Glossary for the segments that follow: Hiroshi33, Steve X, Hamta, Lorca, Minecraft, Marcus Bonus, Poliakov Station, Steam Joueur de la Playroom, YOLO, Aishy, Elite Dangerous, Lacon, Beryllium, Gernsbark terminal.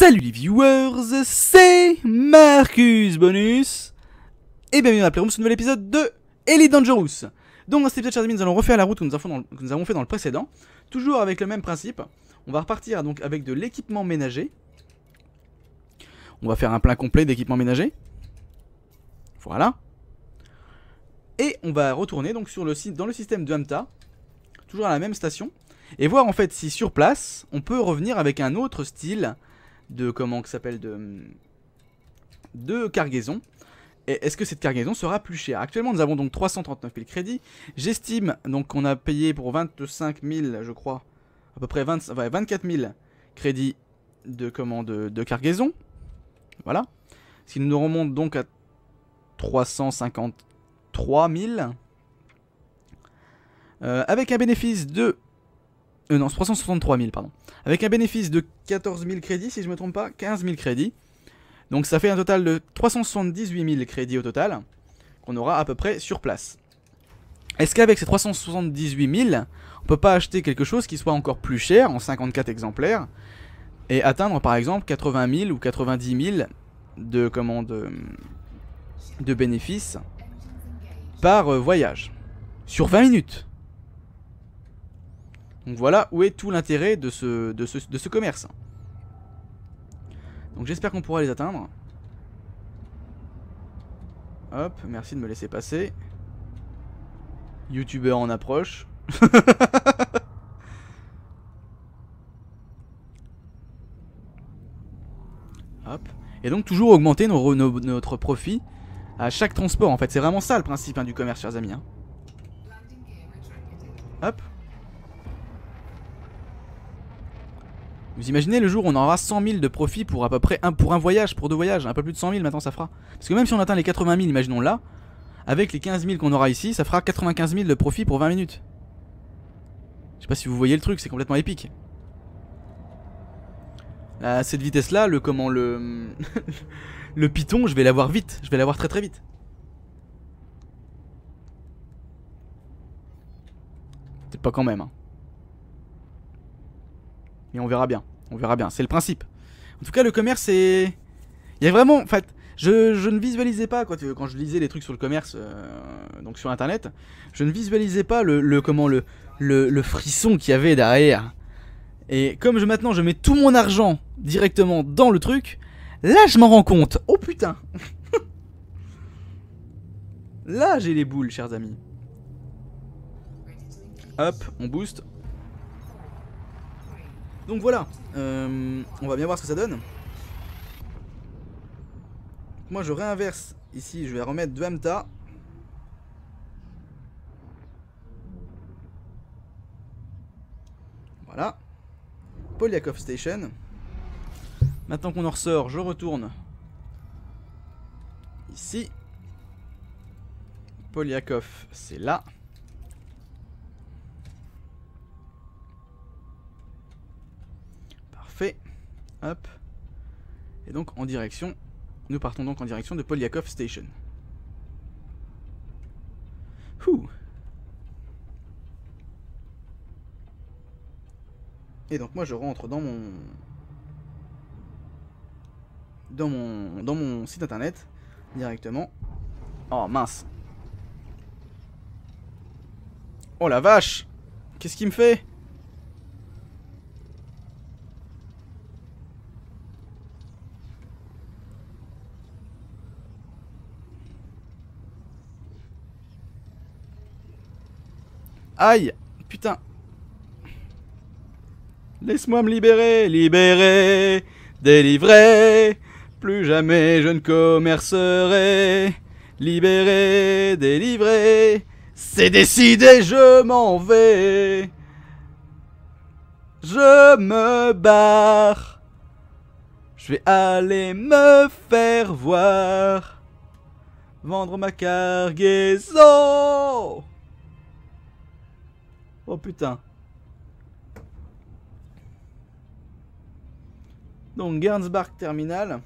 Salut les viewers, c'est Marcus Bonus et bienvenue dans la Playroom sur ce nouvel épisode de Elite Dangerous. Donc dans cet épisode, chers amis, nous allons refaire la route que nous avons fait dans le précédent. Toujours avec le même principe, on va repartir donc avec de l'équipement ménager. On va faire un plein complet d'équipement ménager. Voilà. Et on va retourner donc sur le site, dans le système de Hamta, toujours à la même station, et voir en fait si sur place on peut revenir avec un autre style de cargaison. Et est-ce que cette cargaison sera plus chère? Actuellement nous avons donc 339 000 crédits. J'estime donc qu'on a payé pour 25 000, je crois, à peu près 24 000 crédits de cargaison. Voilà. Ce qui nous remonte donc à 353 000. Avec un bénéfice de... non, 363 000, pardon. Avec un bénéfice de 14 000 crédits, si je ne me trompe pas, 15 000 crédits. Donc ça fait un total de 378 000 crédits au total, qu'on aura à peu près sur place. Est-ce qu'avec ces 378 000, on peut pas acheter quelque chose qui soit encore plus cher, en 54 exemplaires, et atteindre par exemple 80 000 ou 90 000 de bénéfices par voyage, sur 20 minutes? Donc voilà où est tout l'intérêt de ce commerce. Donc j'espère qu'on pourra les atteindre. Hop, merci de me laisser passer. YouTubeur en approche. Hop. Et donc toujours augmenter notre profit à chaque transport en fait. C'est vraiment ça le principe du commerce, chers amis. Hop. Vous imaginez le jour où on aura 100 000 de profit pour à peu près pour deux voyages, un peu plus de 100 000 maintenant ça fera. Parce que même si on atteint les 80 000, imaginons là, avec les 15 000 qu'on aura ici, ça fera 95 000 de profit pour 20 minutes. Je sais pas si vous voyez le truc, c'est complètement épique. À cette vitesse là, le Python, je vais l'avoir vite, je vais l'avoir très vite. Peut-être pas quand même, hein. Et on verra bien, c'est le principe. En tout cas le commerce c'est... Il y a vraiment, en fait, je ne visualisais pas quand je lisais les trucs sur le commerce, donc sur internet, je ne visualisais pas le frisson qu'il y avait derrière. Et comme maintenant je mets tout mon argent directement dans le truc, là je m'en rends compte, oh putain. Là j'ai les boules, chers amis. Hop, on booste. Donc voilà, on va bien voir ce que ça donne. Moi je réinverse ici, je vais remettre 2 Hamta. Voilà. Poliakov Station. Maintenant qu'on en ressort, je retourne ici. Poliakov, c'est là. Hop. Et donc en direction, nous partons donc en direction de Poliakov Station. Ouh. Et donc moi je rentre dans mon site internet directement. Oh mince. Oh la vache. Qu'est-ce qu'il me fait? Aïe, putain. Laisse-moi me libérer, délivré. Plus jamais je ne commercerai. Libéré, délivré. C'est décidé, je m'en vais. Je me barre. Je vais aller me faire voir. Vendre ma cargaison. Oh putain. Donc Gernsbark terminal.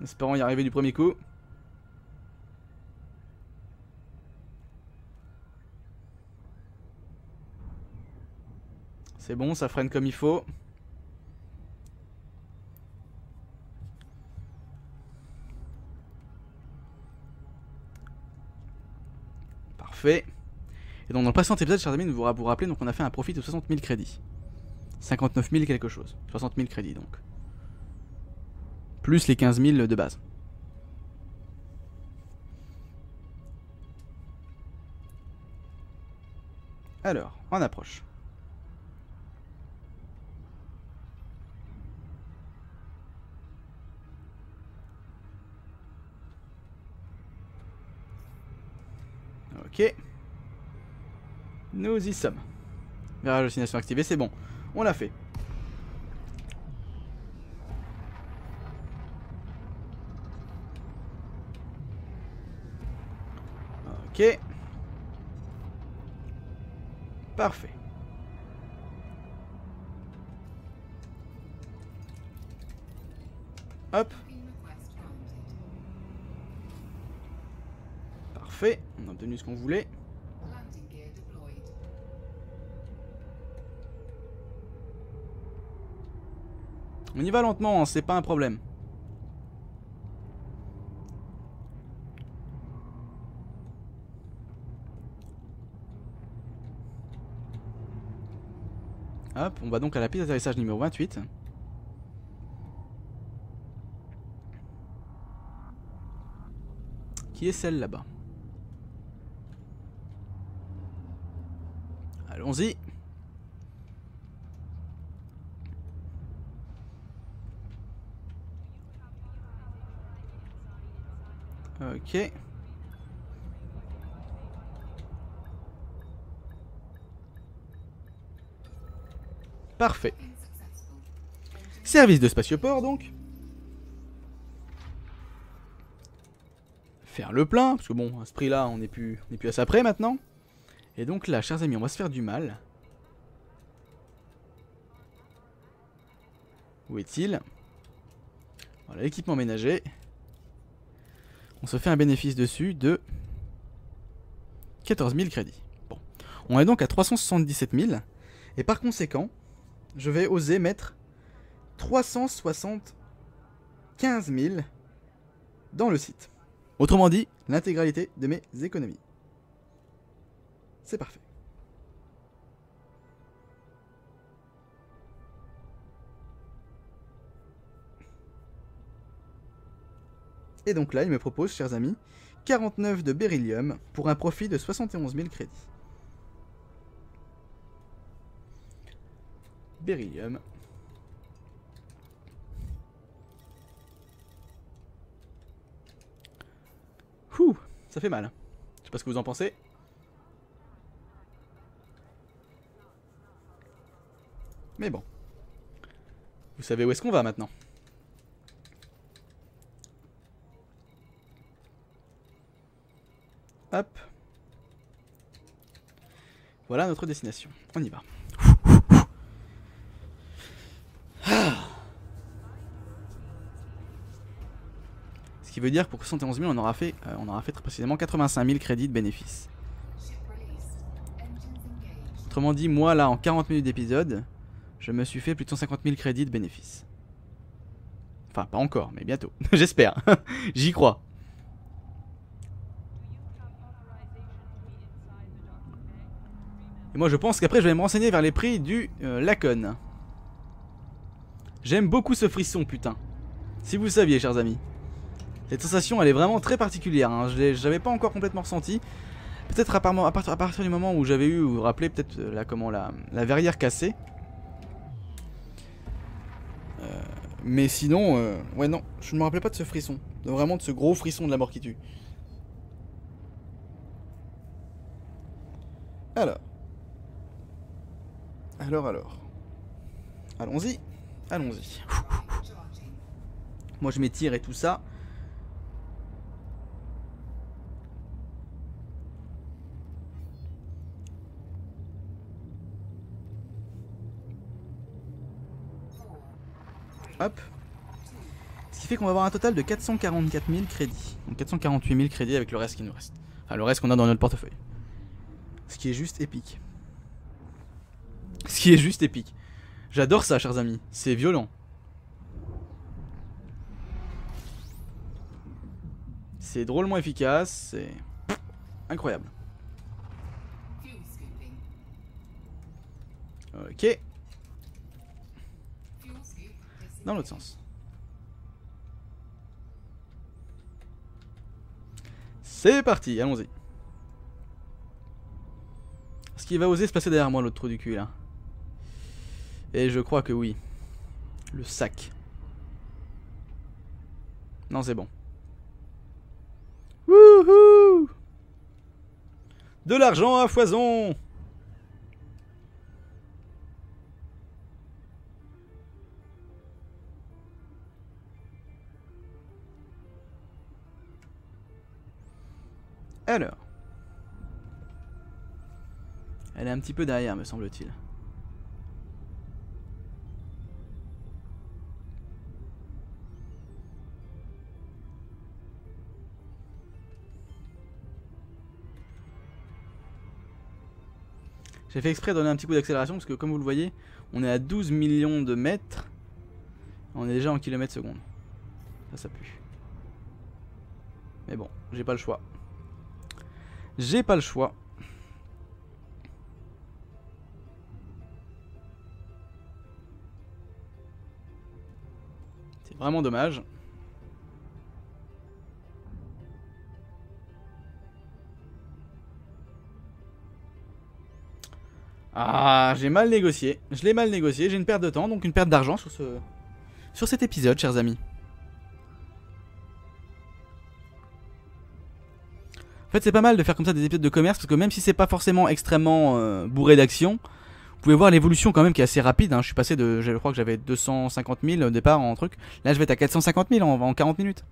En espérant y arriver du premier coup. C'est bon, ça freine comme il faut. Parfait. Et donc dans le précédent épisode, chers amis, nous vous rappelez, donc on a fait un profit de 60 000 crédits. 59 000 quelque chose. 60 000 crédits donc. Plus les 15 000 de base. Alors, on approche. Ok. Nous y sommes. Virage hallucination activé, c'est bon. On l'a fait. Ok. Parfait. Hop. Parfait. On a obtenu ce qu'on voulait. On y va lentement, hein, c'est pas un problème. Hop, on va donc à la piste d'atterrissage numéro 28. Qui est celle là-bas? Allons-y. Ok. Parfait. Service de spatioport donc. Faire le plein, parce que bon, à ce prix-là, on n'est plus à ça près maintenant. Et donc là, chers amis, on va se faire du mal. Où est-il? Voilà, l'équipement ménager. On se fait un bénéfice dessus de 14 000 crédits. Bon, on est donc à 377 000. Et par conséquent, je vais oser mettre 375 000 dans le site. Autrement dit, l'intégralité de mes économies. C'est parfait. Et donc là, il me propose, chers amis, 49 de beryllium pour un profit de 71 000 crédits. Beryllium. Ouh, ça fait mal. Je sais pas ce que vous en pensez. Mais bon. Vous savez où est-ce qu'on va maintenant. Hop. Voilà notre destination. On y va. Ce qui veut dire que pour 71 000, on aura fait très précisément 85 000 crédits de bénéfice. Autrement dit, moi là, en 40 minutes d'épisode, je me suis fait plus de 150 000 crédits de bénéfice. Enfin, pas encore, mais bientôt. J'espère. J'y crois. Et moi, je pense qu'après, je vais me renseigner vers les prix du Lacon. J'aime beaucoup ce frisson, putain. Si vous saviez, chers amis. Cette sensation, elle est vraiment très particulière. Hein. Je l'avais pas encore complètement ressentie. Peut-être à partir du moment où j'avais eu, vous vous rappelez, peut-être la verrière cassée. Mais sinon, ouais non, je ne me rappelais pas de ce frisson. Vraiment de ce gros frisson de la mort qui tue. Alors. Allons-y. Moi je m'étire et tout ça. Hop. Ce qui fait qu'on va avoir un total de 444 000 crédits. Donc 448 000 crédits avec le reste qui nous reste. Enfin le reste qu'on a dans notre portefeuille. Ce qui est juste épique. Ce qui est juste épique. J'adore ça, chers amis. C'est violent. C'est drôlement efficace. C'est incroyable. Ok. Dans l'autre sens. C'est parti, allons-y. Est-ce qu'il va oser se passer derrière moi, l'autre trou du cul, là? Et je crois que oui. Le sac. Non, c'est bon. Wouhou! De l'argent à foison! Alors. Elle est un petit peu derrière, me semble-t-il. J'ai fait exprès de donner un petit coup d'accélération parce que, comme vous le voyez, on est à 12 millions de mètres. On est déjà en kilomètres secondes. Ça, ça pue. Mais bon, j'ai pas le choix. J'ai pas le choix. C'est vraiment dommage. Ah, j'ai mal négocié. Je l'ai mal négocié. J'ai une perte de temps, donc une perte d'argent sur cet épisode, chers amis. En fait, c'est pas mal de faire comme ça des épisodes de commerce, parce que même si c'est pas forcément extrêmement bourré d'action, vous pouvez voir l'évolution quand même qui est assez rapide, hein. Je suis passé de, je crois que j'avais 250 000 au départ en truc. Là, je vais être à 450 000 en 40 minutes.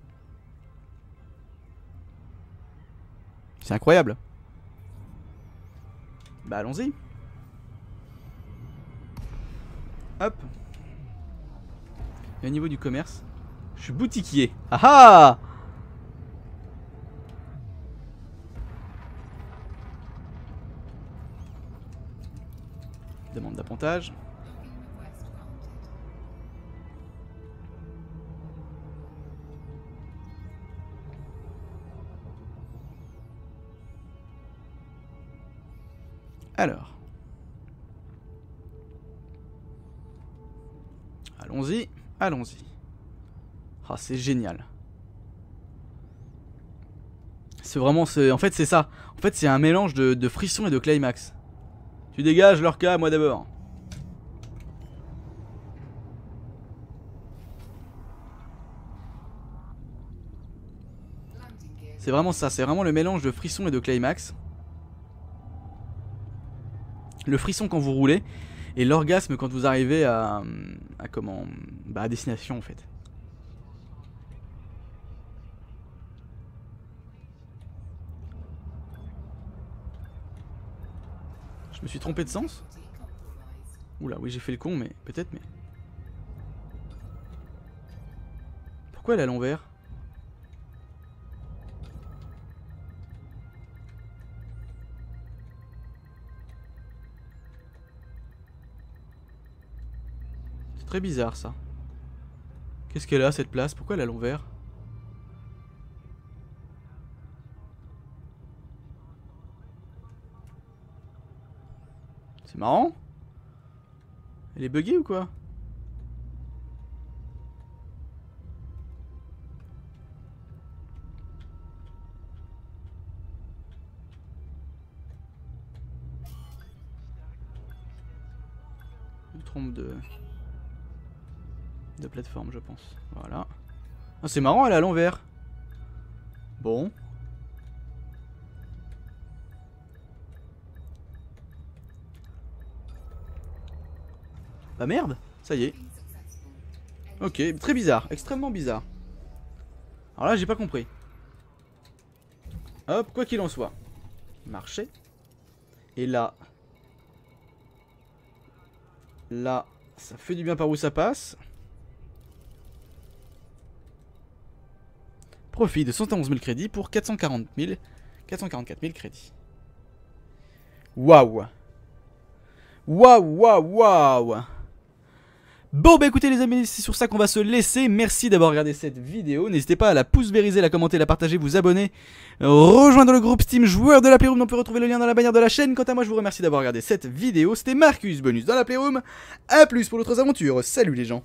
C'est incroyable. Bah, allons-y. Hop. Et au niveau du commerce, je suis boutiquier. Ah ah! Demande d'appontage. Alors. Allons-y, allons-y. Ah, oh, c'est génial. C'est vraiment... En fait, c'est ça. En fait, c'est un mélange de frisson et de climax. Tu dégages, Lorca, moi d'abord. C'est vraiment ça. C'est vraiment le mélange de frisson et de climax. Le frisson quand vous roulez... Et l'orgasme quand vous arrivez à comment, bah à destination en fait. Je me suis trompé de sens? Oula, oui, j'ai fait le con, mais peut-être, mais... Pourquoi elle est à l'envers? Très bizarre ça. Qu'est-ce qu'elle a cette place? Pourquoi elle est à l'envers? C'est marrant. Elle est buggée ou quoi? Je me trompe de plateforme, je pense. Voilà. Ah, c'est marrant, elle est à l'envers. Bon. Bah merde, ça y est. Ok, très bizarre, extrêmement bizarre. Alors là, j'ai pas compris. Hop, quoi qu'il en soit. Marcher. Et là. Là, ça fait du bien par où ça passe. Profit de 111 000 crédits pour 444 000 crédits. Waouh! Waouh, waouh, waouh. Bon bah écoutez les amis, c'est sur ça qu'on va se laisser. Merci d'avoir regardé cette vidéo. N'hésitez pas à la pouce vériser, la commenter, la partager, vous abonner, rejoindre le groupe Steam Joueur de la Playroom dont vous pouvez retrouver le lien dans la bannière de la chaîne. Quant à moi je vous remercie d'avoir regardé cette vidéo. C'était Marcus Bonus dans la Playroom. A plus pour d'autres aventures. Salut les gens.